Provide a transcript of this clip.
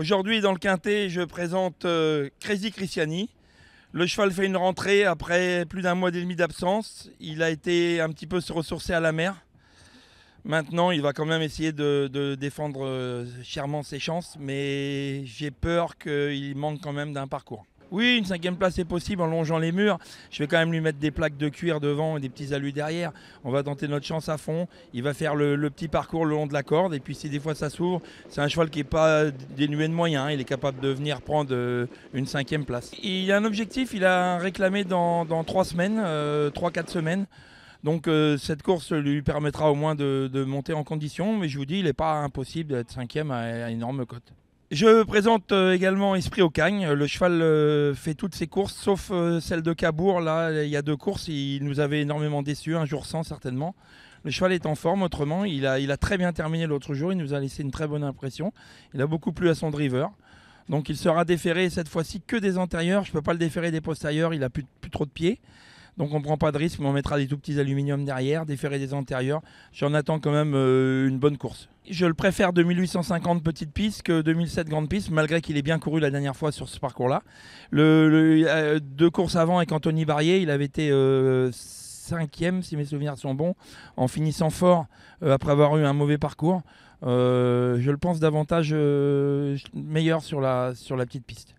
Aujourd'hui, dans le quintet, je présente Crazy Criscani. Le cheval fait une rentrée après plus d'un mois et demi d'absence. Il a été un petit peu se ressourcer à la mer. Maintenant, il va quand même essayer de défendre chèrement ses chances, mais j'ai peur qu'il manque quand même d'un parcours. Oui, une cinquième place est possible en longeant les murs. Je vais quand même lui mettre des plaques de cuir devant et des petits alus derrière. On va tenter notre chance à fond. Il va faire le petit parcours le long de la corde. Et puis si des fois ça s'ouvre, c'est un cheval qui n'est pas dénué de moyens. Il est capable de venir prendre une cinquième place. Il a un objectif, il a réclamé dans 3-4 semaines. Donc cette course lui permettra au moins de monter en condition. Mais je vous dis, il n'est pas impossible d'être cinquième à énorme cote. Je présente également Esprit Occagnes. Le cheval fait toutes ses courses, sauf celle de Cabourg. Là, il y a deux courses. Il nous avait énormément déçus, un jour sans certainement. Le cheval est en forme autrement. Il a très bien terminé l'autre jour. Il nous a laissé une très bonne impression. Il a beaucoup plu à son driver. Donc il sera déféré cette fois-ci que des antérieurs. Je ne peux pas le déférer des postérieurs. Il n'a plus trop de pieds. Donc on ne prend pas de risque. Mais on mettra des tout petits aluminiums derrière, déférer des antérieurs. J'en attends quand même une bonne course. Je le préfère 2850 petite piste que 2007 grande piste, malgré qu'il ait bien couru la dernière fois sur ce parcours-là. Deux courses avant avec Anthony Barrier, il avait été 5e, si mes souvenirs sont bons, en finissant fort après avoir eu un mauvais parcours. Je le pense davantage meilleur sur la petite piste.